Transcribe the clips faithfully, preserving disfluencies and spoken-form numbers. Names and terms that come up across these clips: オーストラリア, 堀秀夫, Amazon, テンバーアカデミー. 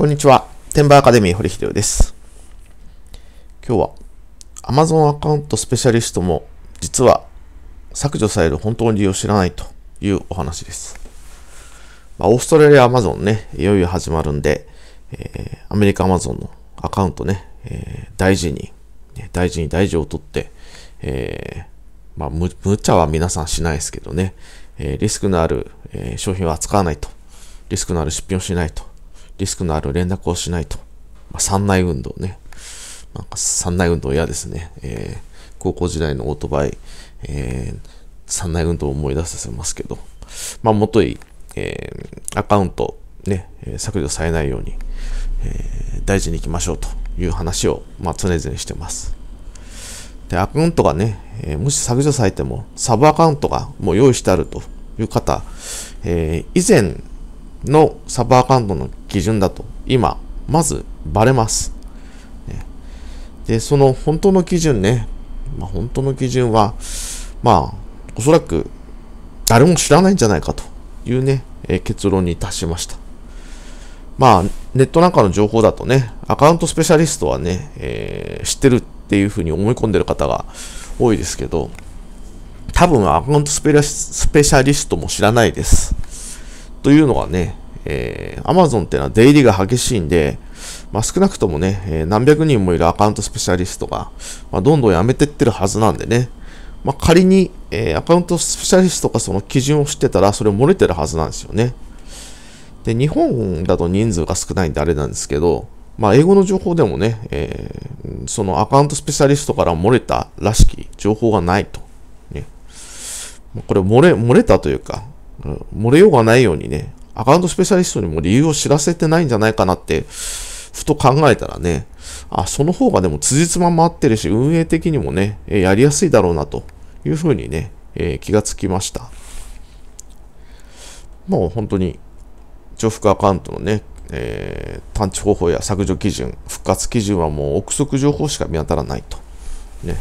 こんにちは。テンバーアカデミー堀秀夫です。今日は Amazon アカウントスペシャリストも実は削除される本当の理由を知らないというお話です。まあ、オーストラリア Amazon ね、いよいよ始まるんで、えー、アメリカ Amazon のアカウントね、えー、大事に、ね、大事に大事をとって、えー、まあむ、無茶は皆さんしないですけどね、えー、リスクのある、えー、商品を扱わないと、リスクのある出品をしないと、リスクのある連絡をしないと。まあ、三内運動ね。なんか三内運動嫌ですね、えー。高校時代のオートバイ、えー、三内運動を思い出させますけど、まあ、もとい、えー、アカウント、ね、削除されないように、えー、大事にいきましょうという話を、まあ、常々してます。で、アカウントがね、えー、もし削除されても、サブアカウントがもう用意してあるという方、えー、以前、のサブアカウントの基準だと今まずバレます。で、その本当の基準ね、まあ、本当の基準はまあおそらく誰も知らないんじゃないかというね、えー、結論に達しました。まあネットなんかの情報だとね、アカウントスペシャリストはね、えー、知ってるっていうふうに思い込んでる方が多いですけど、多分アカウントスペスペシャリストも知らないです。というのはね、えー、Amazon っていうのは出入りが激しいんで、まあ、少なくともね、えー、何百人もいるアカウントスペシャリストが、まあ、どんどんやめてってるはずなんでね、まあ、仮に、えー、アカウントスペシャリストがその基準を知ってたら、それを漏れてるはずなんですよね。で、日本だと人数が少ないんであれなんですけど、まあ、英語の情報でもね、えー、そのアカウントスペシャリストから漏れたらしき情報がないと。ね、これ漏れ、漏れたというか、漏れようがないようにね、アカウントスペシャリストにも理由を知らせてないんじゃないかなって、ふと考えたらね、あ、その方がでも辻褄も合ってるし、運営的にもね、やりやすいだろうなというふうにね、えー、気がつきました。もう本当に、重複アカウントのね、えー、探知方法や削除基準、復活基準はもう憶測情報しか見当たらないと。ね。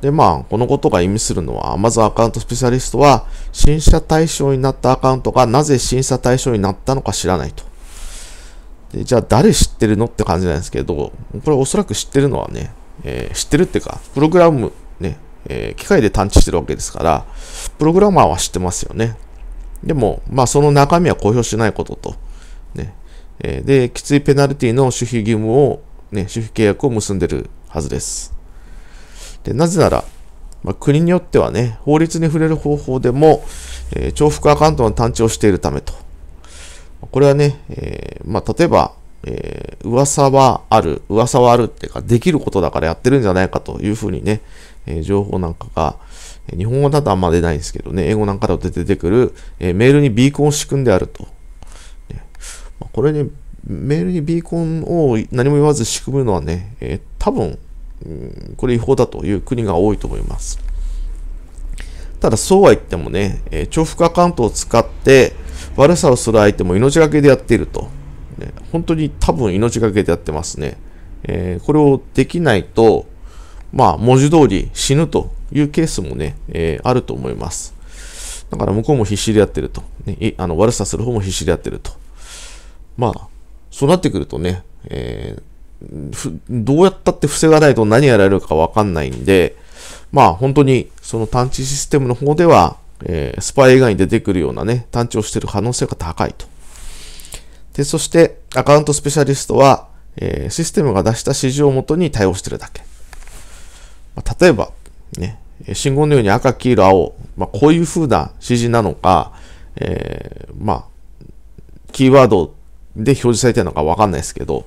で、まあ、このことが意味するのは、Amazon アカウントスペシャリストは、審査対象になったアカウントがなぜ審査対象になったのか知らないと。で、じゃあ、誰知ってるのって感じなんですけど、これおそらく知ってるのはね、えー、知ってるっていうか、プログラム、ね、えー、機械で探知してるわけですから、プログラマーは知ってますよね。でも、まあ、その中身は公表しないことと。ね、えー、で、きついペナルティの守秘義務を、ね、守秘契約を結んでるはずです。で、なぜなら、まあ、国によってはね、法律に触れる方法でも、えー、重複アカウントの探知をしているためと。これはね、えー、まあ、例えば、えー、噂はある、噂はあるっていうか、できることだからやってるんじゃないかというふうにね、えー、情報なんかが、日本語だとあんま出ないんですけどね、英語なんかだと出てくる、えー、メールにビーコンを仕組んであると。ね、まあ、これね、メールにビーコンを何も言わず仕組むのはね、えー、多分、これ違法だという国が多いと思います。ただそうは言ってもね、えー、重複アカウントを使って悪さをする相手も命がけでやっていると。ね、本当に多分命がけでやってますね。えー、これをできないと、まあ文字通り死ぬというケースもね、えー、あると思います。だから向こうも必死でやってると。ね、あの悪さする方も必死でやってると。まあ、そうなってくるとね、えーどうやったって防がないと何やられるかわかんないんで、まあ本当にその探知システムの方では、えー、スパイ以外に出てくるようなね、探知をしている可能性が高いと。で、そしてアカウントスペシャリストは、えー、システムが出した指示をもとに対応しているだけ。まあ、例えば、ね、信号のように赤、黄色、青、まあこういう風な指示なのか、えー、まあ、キーワードで表示されているのかわかんないですけど、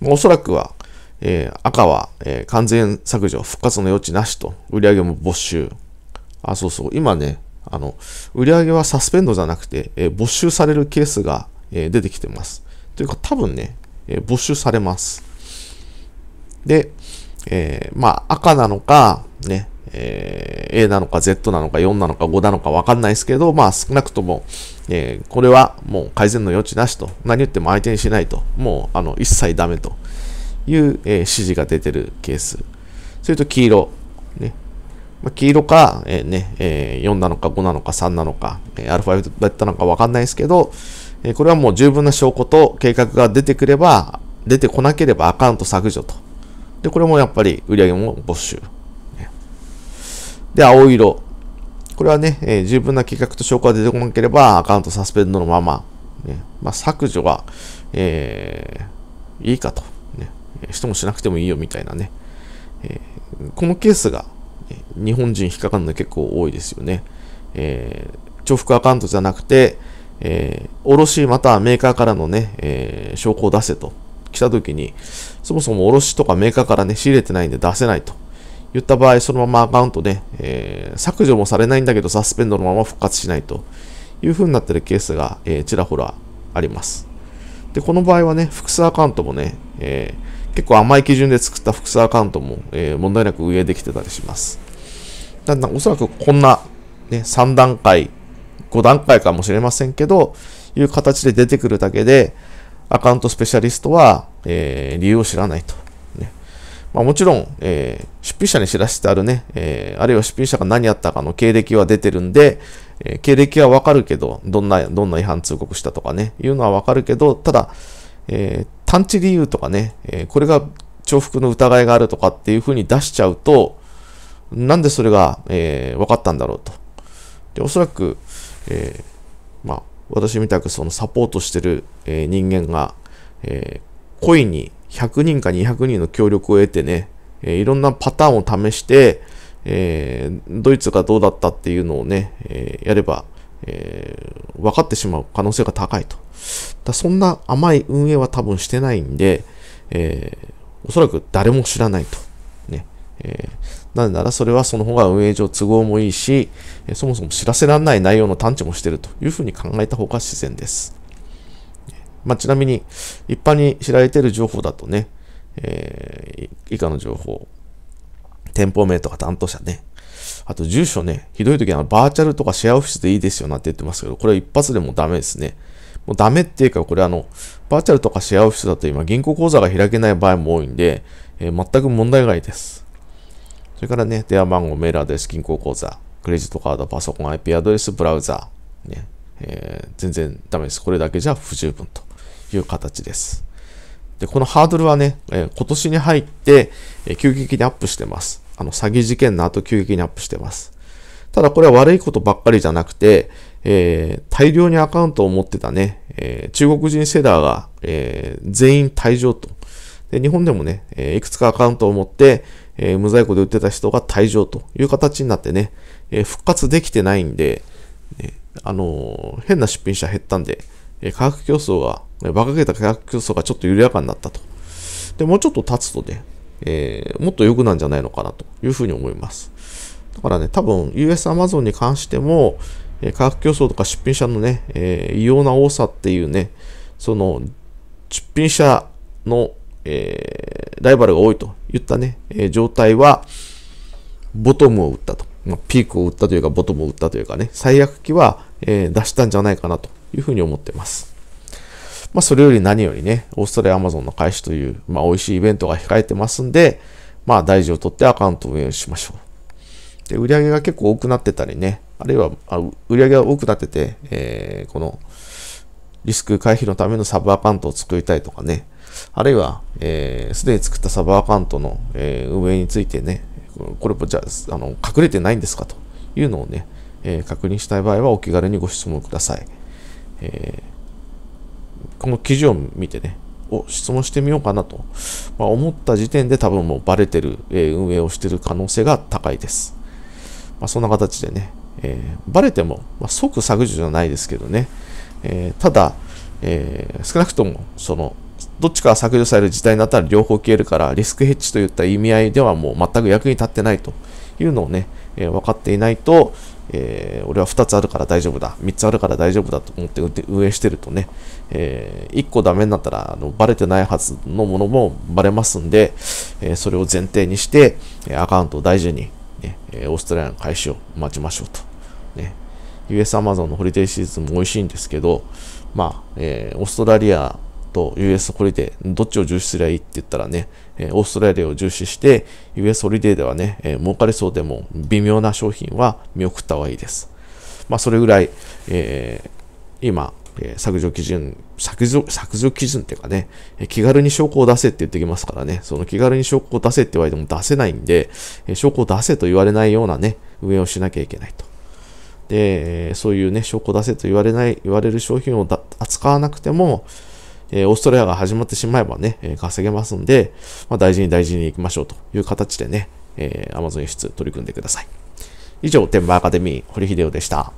おそらくは、えー、赤は、えー、完全削除、復活の余地なしと、売り上げも没収。あ、そうそう、今ね、あの、売り上げはサスペンドじゃなくて、えー、没収されるケースが、えー、出てきてます。というか、多分ね、えー、没収されます。で、えー、まあ、赤なのか、ね、えー、A なのか Z なのかよんなのかごなのかわかんないですけど、まあ少なくとも、えー、これはもう改善の余地なしと、何言っても相手にしないと、もうあの一切ダメという、えー、指示が出てるケース。それと黄色。ね、まあ、黄色か、えーねえー、よんなのかごなのかさんなのか、えー、アルファベットなのかわかんないですけど、えー、これはもう十分な証拠と計画が出てくれば、出てこなければアカウント削除と。で、これもやっぱり売り上げも没収。で、青色。これはね、えー、十分な計画と証拠が出てこなければアカウントサスペンドのまま。ね、まあ、削除は、えー、いいかと。ね、してもしなくてもいいよみたいなね。えー、このケースが、日本人引っかかるの結構多いですよね。えー、重複アカウントじゃなくて、えー、卸またはメーカーからのね、えー、証拠を出せと来たときに、そもそも卸とかメーカーからね、仕入れてないんで出せないと言った場合、そのままアカウントね、えー、削除もされないんだけど、サスペンドのまま復活しないという風になってるケースが、えー、ちらほらあります。で、この場合はね、複数アカウントもね、えー、結構甘い基準で作った複数アカウントも、えー、問題なく運営できてたりします。だんだんおそらくこんな、ね、さん段階、ご段階かもしれませんけど、いう形で出てくるだけで、アカウントスペシャリストは、えー、理由を知らないと。ね、まあ、もちろん、えー、出品者に知らせてあるね、えー、あるいは出品者が何やったかの経歴は出てるんで、えー、経歴はわかるけど、どんな、どんな違反通告したとかね、いうのはわかるけど、ただ、えー、探知理由とかね、えー、これが重複の疑いがあるとかっていうふうに出しちゃうと、なんでそれが、えー、わかったんだろうと。で、おそらく、えー、まあ、私みたくそのサポートしてる、えー、人間が、えー、故意にひゃくにんかにひゃくにんの協力を得てね、えー、いろんなパターンを試して、えー、ドイツがどうだったっていうのをね、えー、やれば、えー、分かってしまう可能性が高いと。だそんな甘い運営は多分してないんで、えー、おそらく誰も知らないと。ね。えーなぜならそれはその方が運営上都合もいいし、そもそも知らせられない内容の探知もしているというふうに考えた方が自然です。まあ、ちなみに、一般に知られている情報だとね、えー、以下の情報、店舗名とか担当者ね、あと住所ね、ひどい時はバーチャルとかシェアオフィスでいいですよなんて言ってますけど、これは一発でもダメですね。もうダメっていうか、これあの、バーチャルとかシェアオフィスだと今銀行口座が開けない場合も多いんで、えー、全く問題外です。それからね、電話番号、メールアドレス、銀行口座、クレジットカード、パソコン、アイピー アドレス、ブラウザー、ねえー、全然ダメです。これだけじゃ不十分という形です。で、このハードルはね、えー、今年に入って、えー、急激にアップしてます。あの、詐欺事件の後急激にアップしてます。ただこれは悪いことばっかりじゃなくて、えー、大量にアカウントを持ってたね、えー、中国人セラーが、えー、全員退場と。で、日本でもね、えー、いくつかアカウントを持って、えー、無在庫で売ってた人が退場という形になってね、えー、復活できてないんで、ね、あのー、変な出品者減ったんで、えー、価格競争が、えー、馬鹿げた価格競争がちょっと緩やかになったと。で、もうちょっと経つとね、えー、もっと良くなんじゃないのかなというふうに思います。だからね、多分 ユーエス Amazon に関しても、えー、価格競争とか出品者のね、えー、異様な多さっていうね、その、出品者のえー、ライバルが多いといったね、えー、状態は、ボトムを打ったと。まあ、ピークを打ったというか、ボトムを打ったというかね、最悪期は、えー、出したんじゃないかなというふうに思ってます。まあ、それより何よりね、オーストラリア Amazon の開始という、まあ、美味しいイベントが控えてますんで、まあ、大事を取ってアカウント運営しましょう。で、売り上げが結構多くなってたりね、あるいは、あ売り上げが多くなってて、えー、この、リスク回避のためのサブアカウントを作りたいとかね、あるいは、す、え、で、ー、に作ったサブアカウントの、えー、運営についてね、これもじゃあ、あの、隠れてないんですかというのをね、えー、確認したい場合はお気軽にご質問ください。えー、この記事を見てね、お、質問してみようかなと、まあ、思った時点で多分もうバレてる、えー、運営をしている可能性が高いです。まあ、そんな形でね、えー、バレても、まあ、即削除じゃないですけどね、えー、ただ、えー、少なくとも、その、どっちか削除される事態になったら両方消えるから、リスクヘッジといった意味合いではもう全く役に立ってないというのをね、えー、分かっていないと、えー、俺はふたつあるから大丈夫だ、みっつあるから大丈夫だと思って運営してるとね、えー、いっこダメになったらあのバレてないはずのものもバレますんで、えー、それを前提にして、アカウントを大事に、ね、オーストラリアの開始を待ちましょうと。ね、ユーエス Amazon のホリデーシーズンも美味しいんですけど、まあ、えー、オーストラリアと ユーエス ホリデー、どっちを重視すればいいって言ったらね、えー、オーストラリアを重視して、ユーエス ホリデーではね、えー、儲かりそうでも微妙な商品は見送った方がいいです。まあ、それぐらい、えー、今、えー、削除基準、削除、削除基準っていうかね、えー、気軽に証拠を出せって言ってきますからね、その気軽に証拠を出せって言われても出せないんで、えー、証拠を出せと言われないようなね、運営をしなきゃいけないと。で、えー、そういうね、証拠を出せと言われない、言われる商品をだ扱わなくても、えー、オーストラリアが始まってしまえばね、えー、稼げますんで、まあ、大事に大事に行きましょうという形でね、えー、Amazon 輸出取り組んでください。以上、転売アカデミー、堀秀夫でした。